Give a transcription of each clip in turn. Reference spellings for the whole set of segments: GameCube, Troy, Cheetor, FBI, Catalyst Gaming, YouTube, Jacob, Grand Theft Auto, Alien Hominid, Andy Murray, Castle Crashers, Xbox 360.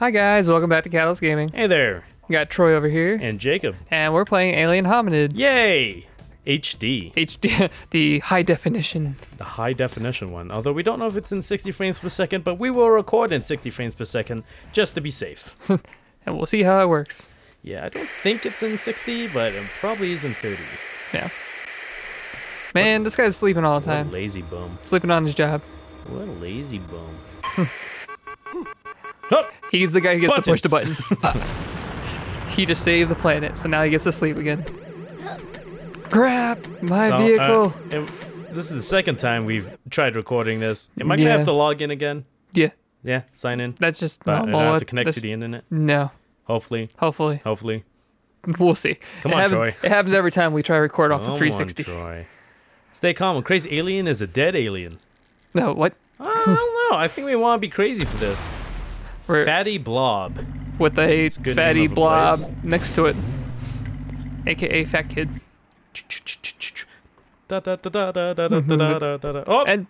Hi guys, welcome back to Catalyst Gaming. Hey there. We got Troy over here. And Jacob. And we're playing Alien Hominid. Yay! HD. HD, the high definition. The high definition one. Although we don't know if it's in 60 frames per second, but we will record in 60 frames per second just to be safe. And we'll see how it works. Yeah, I don't think it's in 60, but it probably is in 30. Yeah. Man, this guy's sleeping all the time. What a lazy bum. Sleeping on his job. What a lazy bum. Oh, he's the guy who gets to push the button. He just saved the planet, so now he gets to sleep again. Crap! My vehicle! This is the second time we've tried recording this. Am I going to have to log in again? Yeah. Yeah, sign in. That's just normal. I don't have to connect to the internet? No. Hopefully. Hopefully. Hopefully. We'll see. Come on, Troy. It happens every time we try to record off the 360. Come on, Troy. Stay calm. A crazy alien is a dead alien. No, what? I don't know. I think we want to be crazy for this. We're Fatty Blob. With a fatty blob next to it. AKA Fat Kid. Oh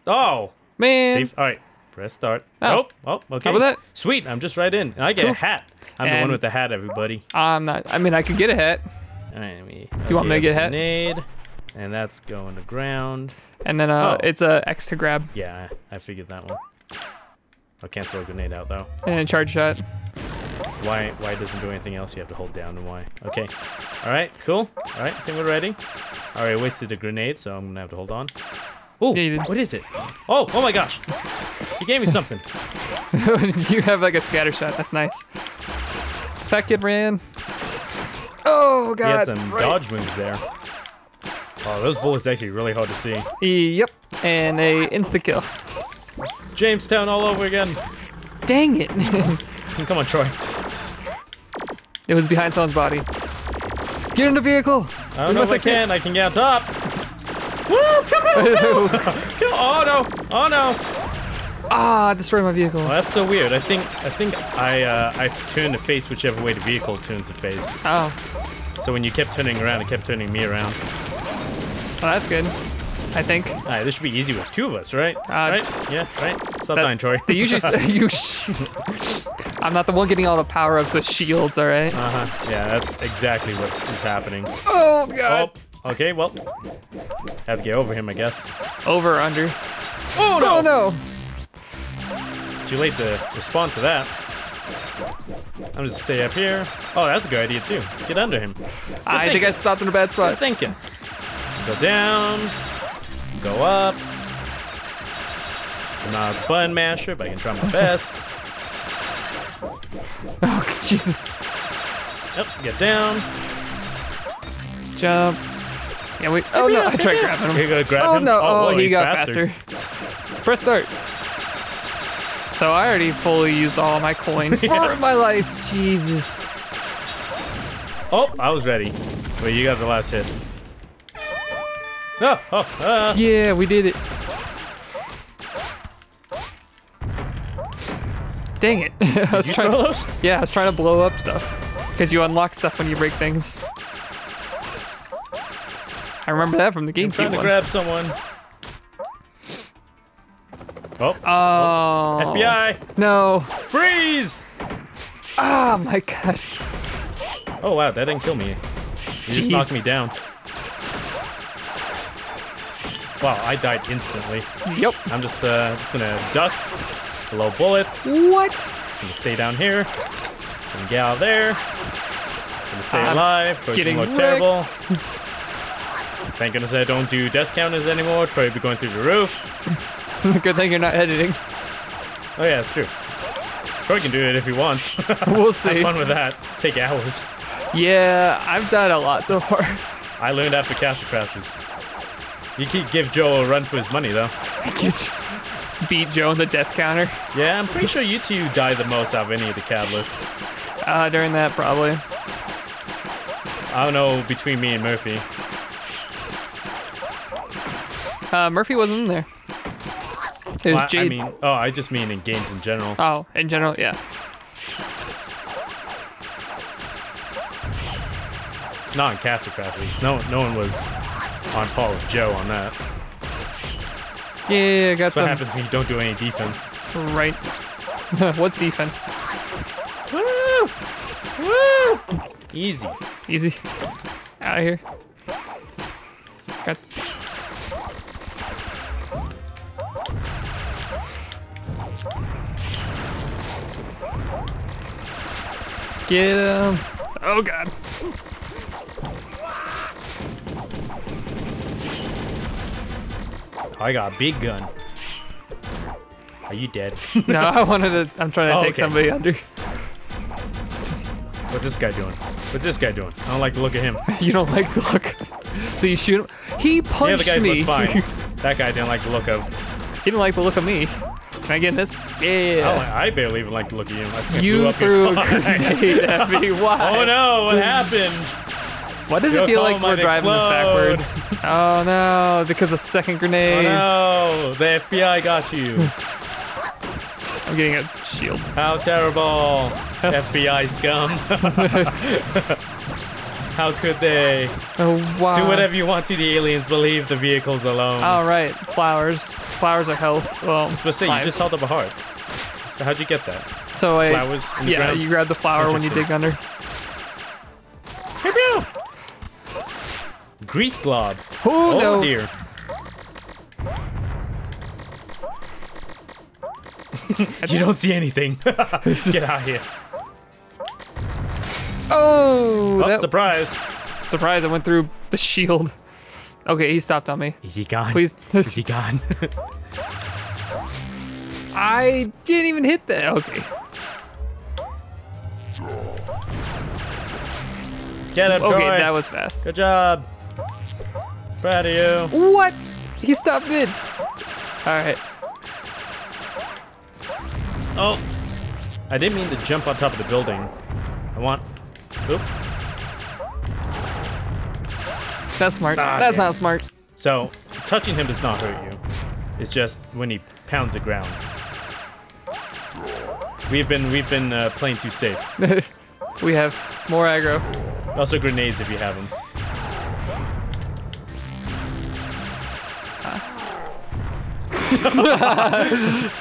man! Dave, all right, press start. Oh, oh, okay. How about that? Sweet, I'm just right in. And I get a hat. I'm the one with the hat, everybody. I'm not. I mean, I could get a hat. All right, do you want me to get a hat? Grenade, and that's going to ground. And then it's a X to grab. Yeah, I figured that one. I'll cancel a grenade out though. And charge shot. Why it doesn't do anything else, you have to hold down and why. Okay. Alright, cool. Alright, I think we're ready. Alright, I wasted a grenade, so I'm gonna have to hold on. Ooh, yeah, what is it? Oh, oh my gosh. He gave me something. You have like a scatter shot, that's nice. Fat Kid ran. Oh god. He had some dodge moves there. Oh, those bullets are actually really hard to see. Yep. And a insta kill. Jamestown all over again. Dang it. Come on, Troy. It was behind someone's body. Get in the vehicle! I don't know if I can. I can get on top. Woo! Oh no! Oh no! Ah! Destroy my vehicle. Oh, that's so weird. I turned the face whichever way the vehicle turns the face. Oh. So when you kept turning around, it kept turning me around. Oh, that's good. I think. All right, this should be easy with two of us, right? Right? Yeah, right? Stop dying, Troy. They usually I'm not the one getting all the power-ups with shields, all right? Uh-huh. Yeah, that's exactly what is happening. Oh, God. Oh, okay, well, have to get over him, I guess. Over or under. Oh, no! Oh, no! Too late to respond to that. I'm just stay up here. Oh, that's a good idea, too. Get under him. I think I stopped in a bad spot. Good thinking. Go down. Go up. I'm not a button masher, but I can try my best. Oh, Jesus. Yep, get down. Jump. Yeah, we. Oh, no, I tried grabbing him. You're going to grab him? No. Oh, he got faster. Press start. So I already fully used all my coin for my life. Jesus. Oh, I was ready. Wait, you got the last hit. Oh, oh, yeah, we did it. Dang it. I was trying to, yeah, I was trying to blow up stuff. Because you unlock stuff when you break things. I remember that from the GameCube. Trying to grab someone. Oh. Oh. FBI. No. Freeze! Oh my god. Oh wow, that didn't kill me. You just knocked me down. Wow, I died instantly. Yep. I'm just gonna duck. Low bullets. What? Just gonna stay down here. Gonna get out of there. Gonna stay alive. Troy can look terrible. Thank goodness I don't do death counters anymore. Troy would be going through the roof. Good thing you're not editing. Oh yeah, it's true. Troy can do it if he wants. We'll see. Have fun with that. Take hours. Yeah, I've died a lot so far. I learned after Castle Crashers. You keep give Joe a run for his money, though. Beat Joe in the death counter. Yeah, I'm pretty sure you two die the most out of any of the catalysts. During that, probably. I don't know, between me and Murphy. Murphy wasn't in there. It was Jade. I mean, oh, I just mean in games in general. Oh, in general, yeah. Not in Castle Crashers. No one was on par with Joe on that. Yeah, I got some. That's what happens when you don't do any defense. Right. What defense? Woo! Woo! Easy. Easy. Out of here. Got. Get him. Oh, God. I got a big gun. Are you dead? No, I wanted to. I'm trying to take somebody under. What's this guy doing? What's this guy doing? I don't like the look of him. You don't like the look. So you shoot him. He punched me. The other guys look fine. That guy didn't like the look of. He didn't like the look of me. Can I get this? Yeah. Oh, I barely even like the look of you. I think you threw a grenade at me. Why? Oh no! What happened? Why does it feel like we're driving this backwards? Oh no, because the second grenade. Oh no, the FBI got you. I'm getting a shield. How terrible. FBI scum. How could they? Oh, wow. Do whatever you want to the aliens, believe the vehicles alone. All right, flowers. Flowers are health. Well, I was supposed to say, you just held up a heart. So how'd you get that? So I, you grabbed the flower when you dig under. Pew pew! Grease glob. Oh, no. Dear. You don't see anything. Get out of here. Oh, that surprise. Surprise, I went through the shield. Okay, he stopped on me. Is he gone? Please. Is he gone? I didn't even hit that. Okay. Get him, Troy. Okay, that was fast. Good job. Proud of you. What? He stopped mid. All right. Oh, I didn't mean to jump on top of the building. I want. Oop. That's smart. Ah, that's not smart. So touching him does not hurt you. It's just when he pounds the ground. We've been playing too safe. We have more aggro. Also grenades if you have them.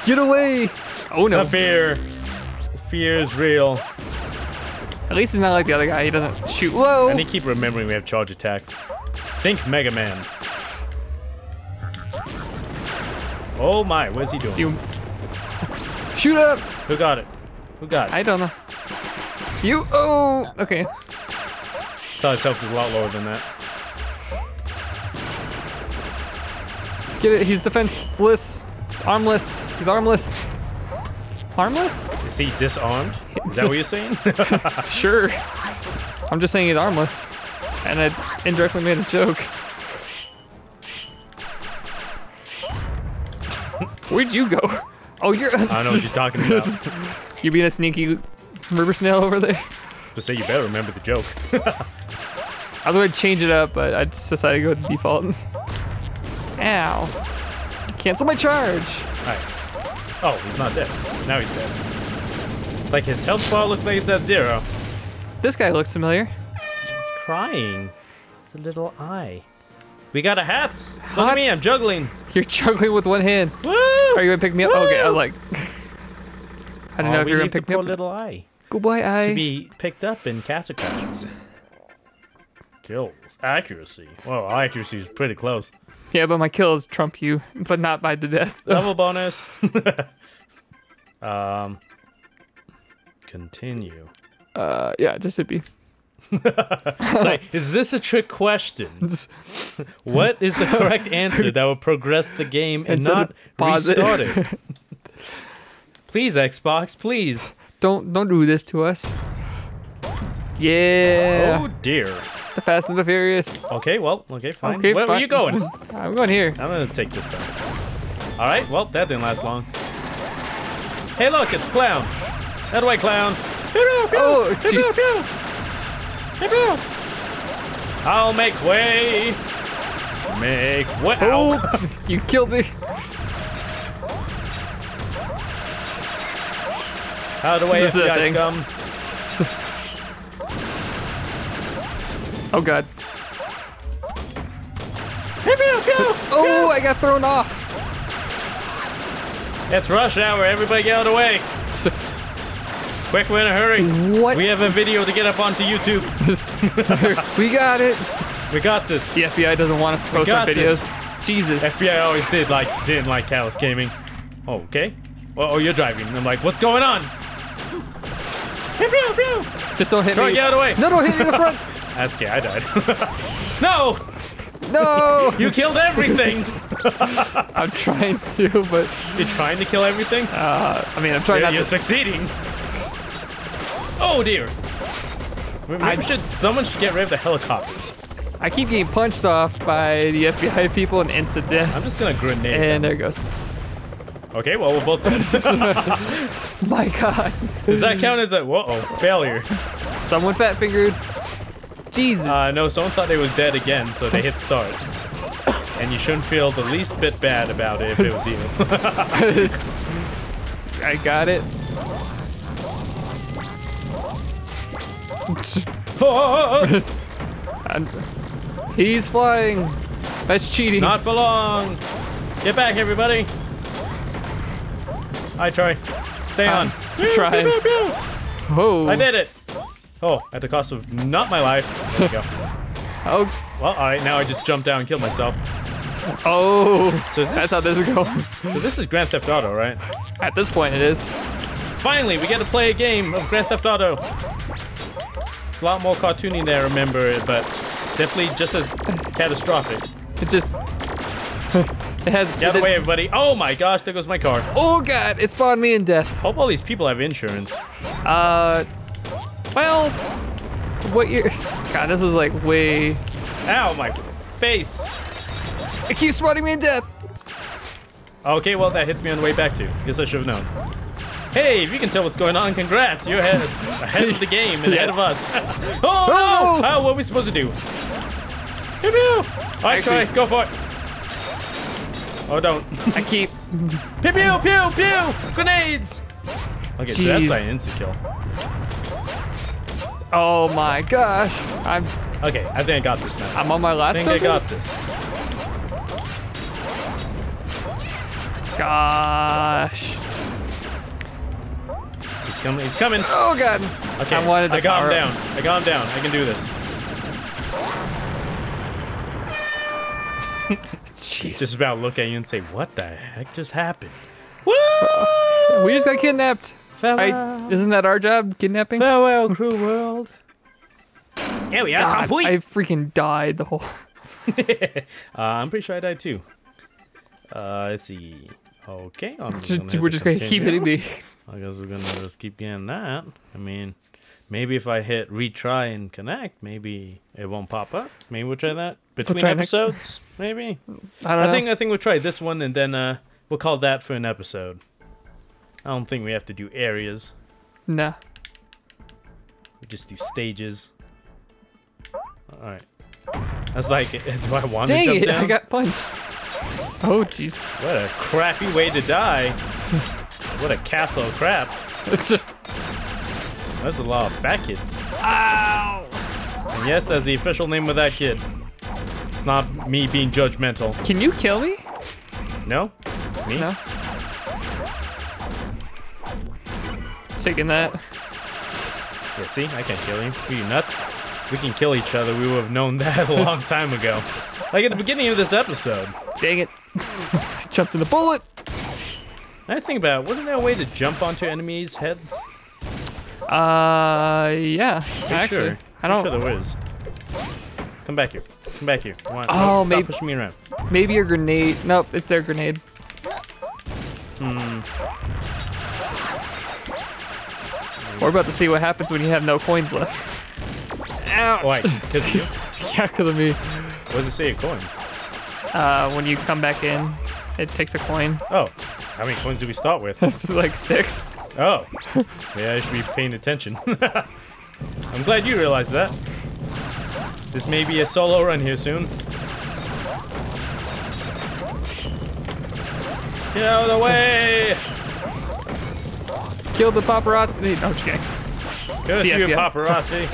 Get away! Oh no. The fear. The fear is real. At least he's not like the other guy. He doesn't shoot. Whoa! And they keep remembering we have charge attacks. Think Mega Man. Oh my, what's he doing? Shoot up! Who got it? Who got it? I don't know. You. Oh! Okay. I thought his health was a lot lower than that. Get it, he's defenseless. Armless. He's armless. Armless? Is he disarmed? Is that what you're saying? Sure. I'm just saying he's armless. And I indirectly made a joke. Where'd you go? Oh, you're. I don't know what you're talking about. You're being a sneaky river snail over there. To say you better remember the joke. I was going to change it up, but I just decided to go with default. Ow. Cancel my charge. Alright. Oh, he's not dead. Now he's dead. Like his health bar looks like it's at zero. This guy looks familiar. He's crying. It's a little eye. We got a hat. Look at me, I'm juggling. You're juggling with one hand. Woo! Are you going to pick me up? Woo! Okay, I was like. I didn't know if you were going to pick me up. Little eye. Good boy, to be picked up in Castle Crashers. Kills. Accuracy. Well, accuracy is pretty close. Yeah, but my kills trump you, but not by the death. Level bonus. Continue. Yeah, just hit B. It's like, is this a trick question? What is the correct answer that will progress the game and not restart it? Please, Xbox, please. Don't do this to us. Yeah. Oh dear. The Fast and the Furious. Okay, well, okay, fine. Okay, Where are you going? I'm going here. I'm gonna take this stuff. All right. Well, that didn't last long. Hey, look, it's Clown. That way, Clown. Oh, jeez. I'll make way. Make way. Oh, you killed me. Out of the way, FBI scum. Oh God. Hey, go! Oh, I got thrown off. It's rush hour, everybody get out of the way. Quick, we're in a hurry. What? We have a video to get up onto YouTube. We got it. We got this. The FBI doesn't want us to post our videos. This. Jesus. FBI always didn't like Catalyst Gaming. Oh, okay. Oh, you're driving. I'm like, what's going on? Just don't hit me. Troy, get out of the way. No, don't hit me in the front. That's okay. I died. No. No. You killed everything. I'm trying to, but you're trying to kill everything. I mean, I'm trying. You're succeeding. Oh dear. Someone should get rid of the helicopters. I keep getting punched off by the FBI people and instant death. I'm just gonna grenade. And there it goes. Okay, well, we're both My God. Does that count as a failure? Someone fat fingered. Jesus. No, someone thought they was dead again, so they hit start. And you shouldn't feel the least bit bad about it if it was you. I got it. He's flying. That's cheating. Not for long. Get back, everybody. I try. Stay on. Try. Oh. I did it. Oh, at the cost of not my life. There you go. Oh. Well, all right. Now I just jumped down and killed myself. Oh. So that's how this is going. So this is Grand Theft Auto, right? At this point, it is. Finally, we get to play a game of Grand Theft Auto. A lot more cartoony than I remember it, but definitely just as catastrophic. It just... It has... Get out of the way, everybody. Oh my gosh, there goes my car. Oh God, it spawned me in death. Hope all these people have insurance. Well... What year... God, this was like way... Ow, my face. It keeps spawning me in death. Okay, well, that hits me on the way back too. Guess I should have known. Hey, if you can tell what's going on, congrats! You're ahead of the game and ahead of us. Oh, no! Oh, what are we supposed to do? All right, Troy, go for it. Oh, don't. I keep. Pew, pew, pew, pew! Grenades! Okay, so that's like an insta-kill. Oh my gosh. I'm. Okay, I think I got this now. I'm on my last I got this. Gosh. He's coming. Oh God. Okay, I got him down. I got him down. I can do this. He's just about to look at you and say, what the heck just happened? Woo! We just got kidnapped. Farewell. Isn't that our job, kidnapping? Farewell, crew world. Yeah, we are. God, I freaking died the whole... I'm pretty sure I died too. Let's see. Okay, we're just going to keep hitting these. I guess we're going to just keep getting that. I mean, maybe if I hit retry and connect, maybe it won't pop up. Maybe we'll try that between episodes. Maybe. I don't know. I think we'll try this one and then we'll call that for an episode. I don't think we have to do areas. Nah. We just do stages. All right. That's like, do I want to jump down? Dang it, I got punched. Oh jeez! What a crappy way to die! What a castle of crap! That's a lot of fat kids. Ow! And yes, that's the official name of that kid. It's not me being judgmental. Can you kill me? No. Me? No. Taking that. Yeah, see, I can't kill you. Are you nuts? We can kill each other. We would have known that a long time ago. Like at the beginning of this episode. Dang it. I jumped in the bullet. I think about it, wasn't there a way to jump onto enemies' heads? Yeah. Actually, sure. I'm sure there was. Come back here. Come back here. Come on. Oh, maybe pushing me around. Maybe your grenade. Nope, it's their grenade. We're about to see what happens when you have no coins left. Ouch! Why? Because of you? Yeah, because of me. What does it say? Coins. When you come back in, it takes a coin. Oh, how many coins do we start with? This is like 6. Oh, yeah, I should be paying attention. I'm glad you realized that. This may be a solo run here soon. Get out of the way! Kill the paparazzi. No, I'm just kidding. Go see you, paparazzi.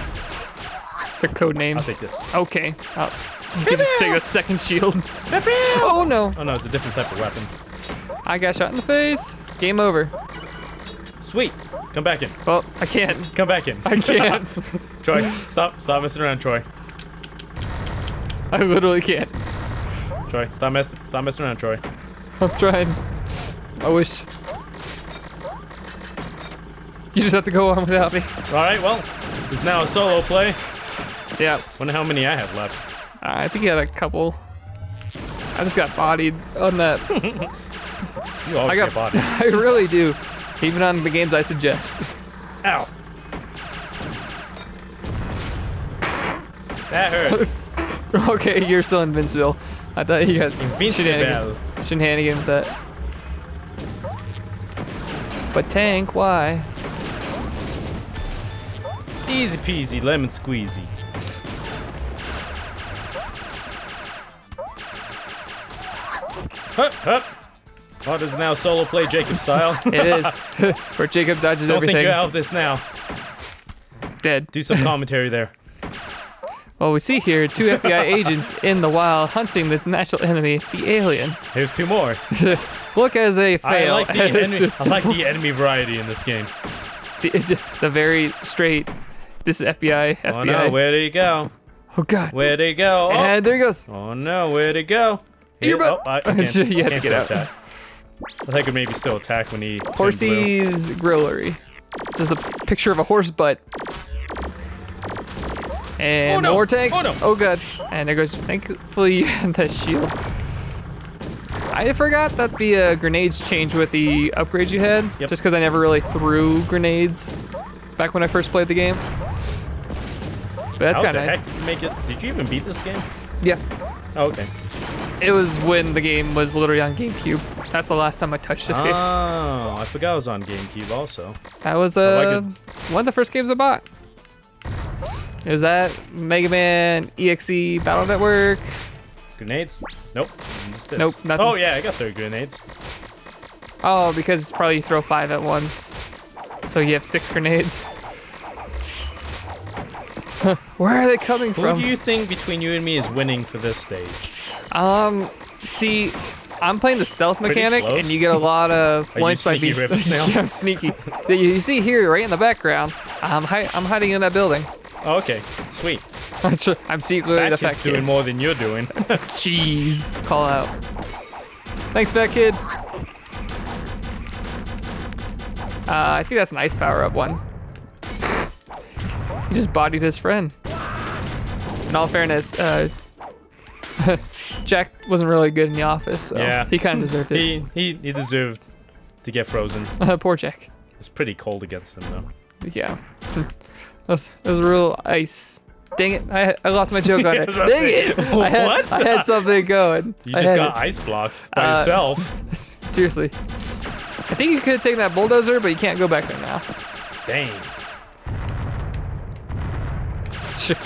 It's a code name. I'll take this. Okay. You can just take a second shield. Oh no. Oh no, it's a different type of weapon. I got shot in the face. Game over. Sweet. Come back in. Well, I can't. Come back in. I can't. Troy, stop. Stop messing around, Troy. I literally can't. Troy, stop messing around, Troy. I'm trying. I wish. You just have to go on without me. Alright, well, it's now a solo play. Yeah. Wonder how many I have left. I think you had a couple. I just got bodied on that. You always get bodied. I really do. Even on the games I suggest. Ow. That hurt. Okay, you're still invincible. I thought you guys shenanigan with that. But tank, why? Easy peasy, lemon squeezy. Hup, hup. Oh, it is now solo play Jacob style. It is. Where Jacob dodges everything. Don't think you're out of this now. Dead. Do some commentary there. Well, we see here 2 FBI agents in the wild hunting the natural enemy, the alien. Here's 2 more. Look as they fail. I like the enemy variety in this game. The very straight, this is FBI, FBI. Oh no, where'd he go? Oh God. Where'd he go? Oh. And there he goes. Oh no, where'd he go? Here, oh, you had to get out. Attack. I think it maybe still attack when he. Horsey's grillery. This is a picture of a horse butt. And oh, no. More tanks. Oh, no. Oh God! And there goes. Thankfully, you had that shield. I forgot that the grenades change with the upgrades you had. Yep. Just because I never really threw grenades back when I first played the game. But that's kind of nice. Make it. Did you even beat this game? Yeah. Oh, okay. It was when the game was literally on GameCube. That's the last time I touched this game. Oh, I forgot I was on GameCube also. That was one of the first games I bought. It was that Mega Man, EXE, Battle Network. Grenades? Nope. Nope, nothing. Oh yeah, I got 3 grenades. Oh, because probably you throw 5 at once. So you have 6 grenades. Where are they coming from? Who do you think between you and me is winning for this stage? See, I'm playing the stealth mechanic, and you get a lot of points by being yeah, I'm sneaky. You see here, right in the background, I'm hiding in that building. Oh, okay, sweet. I'm secretly the fat kid. Doing more than you're doing. Jeez, call out. Thanks, fat kid. I think that's an ice power-up one. He just bodied his friend. In all fairness, Jack wasn't really good in the office, so yeah. He kind of deserved it. He deserved to get frozen. Poor Jack. It's pretty cold against him, though. Yeah. It was real ice. Dang it. I lost my joke on it. Dang it. What? I had something going. You just got ice blocked by yourself. Seriously. I think you could have taken that bulldozer, but you can't go back there now. Dang. Sure.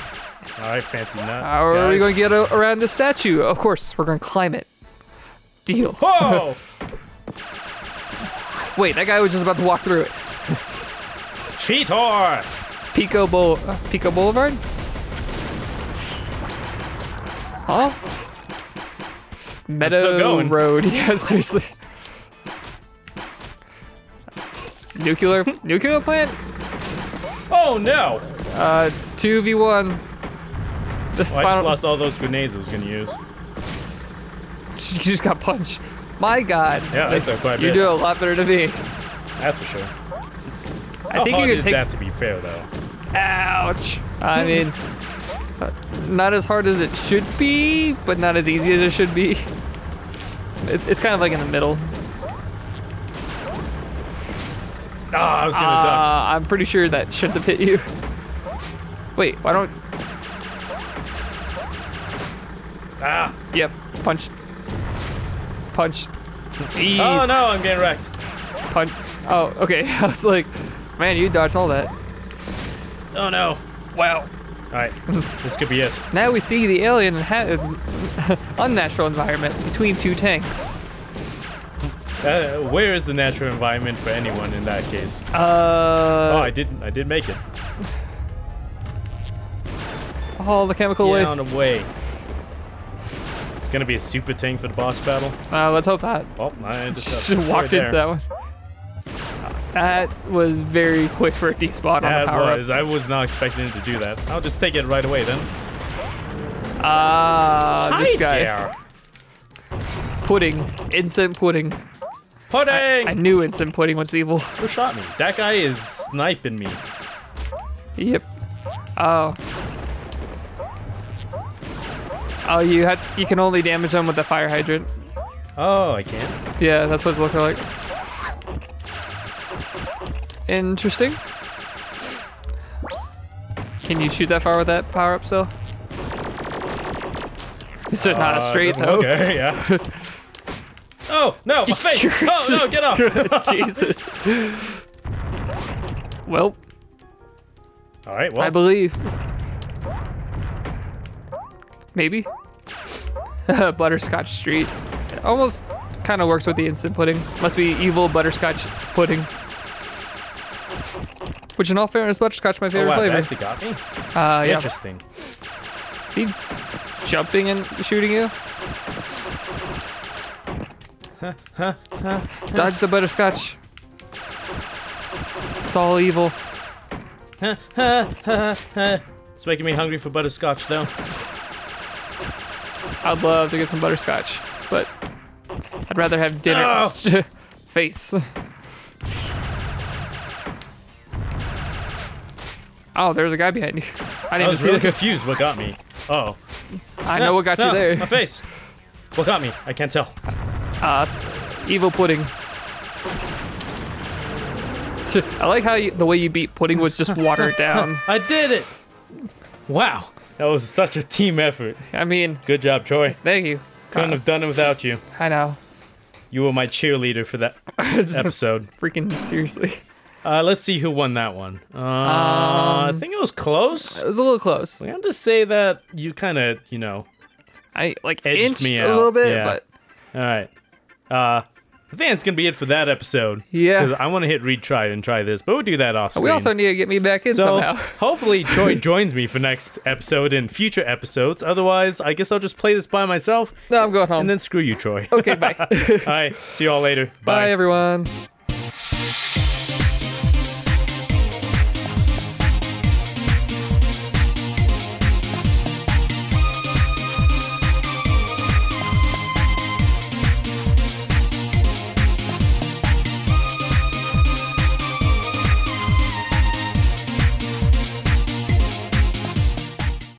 All right, fancy nut. How are we gonna get around the statue? Of course, we're gonna climb it. Deal. Whoa! Wait, that guy was just about to walk through it. Cheetor! Pico Boulevard? Huh? Meadow Road. Yeah, seriously. Nuclear plant? Oh no! 2v1. Oh, I just lost all those grenades I was gonna use. You just got punched. My God. Yeah, that's quite bad. You do a lot better than me. That's for sure. How hard is that, to be fair, though? Ouch. I mean, not as hard as it should be, but not as easy as it should be. It's kind of like in the middle. Ah, I was gonna duck. I'm pretty sure that shouldn't have hit you. Wait, why don't? Ah. Yep. Punch. Jeez. Oh no, I'm getting wrecked. Punch. Oh, okay. I was like, man, you dodged all that. Oh no. Wow. All right. This could be it. Now we see the alien in an unnatural environment between 2 tanks. Where is the natural environment for anyone in that case? Oh, I did make it. All the chemical waste. Down away. It's gonna be a super tank for the boss battle. Let's hope that. Well, I just walked into that one. That was very quick for a despawn on the power up. I was not expecting him to do that. I'll just take it right away then. This guy. There. Pudding. Instant pudding. Pudding! I knew instant pudding was evil. Who shot me? That guy is sniping me. Yep. Oh. Oh, you can only damage them with the fire hydrant. Oh, I can? Yeah, that's what it's looking like. Interesting. Can you shoot that far with that power-up still? It's not a straight, though. Okay, yeah. Oh, no, my face! Oh, no, get off! Jesus. Well. All right, well. I believe. Maybe. Butterscotch Street. It almost kind of works with the instant pudding. Must be evil butterscotch pudding. Which, in all fairness, butterscotch my favorite flavor. That actually got me. Yeah. Interesting. Is he jumping and shooting you? Dodge the butterscotch. It's all evil. It's making me hungry for butterscotch, though. I'd love to get some butterscotch, but I'd rather have dinner. Oh. Face. Oh, there's a guy behind you. I didn't even see. I was really confused what got me. Oh. I know what got you there. My face. What got me? I can't tell. Evil pudding. I like how the way you beat pudding was just water it down. I did it! Wow. That was such a team effort. I mean... Good job, Troy. Thank you. Couldn't have done it without you. I know. You were my cheerleader for that episode. Freaking seriously. Let's see who won that one. I think it was close. It was a little close. I have to say that you kind of, you know, I like edged me out a little bit, yeah. But all right. I think that's gonna be it for that episode. Yeah. Because I want to hit retry and try this, but we'll do that off screen. We also need to get me back in somehow. Hopefully, Troy joins me for next episode and future episodes. Otherwise, I guess I'll just play this by myself. No, I'm going home. And then screw you, Troy. Okay, bye. All right. See you all later. Bye, everyone.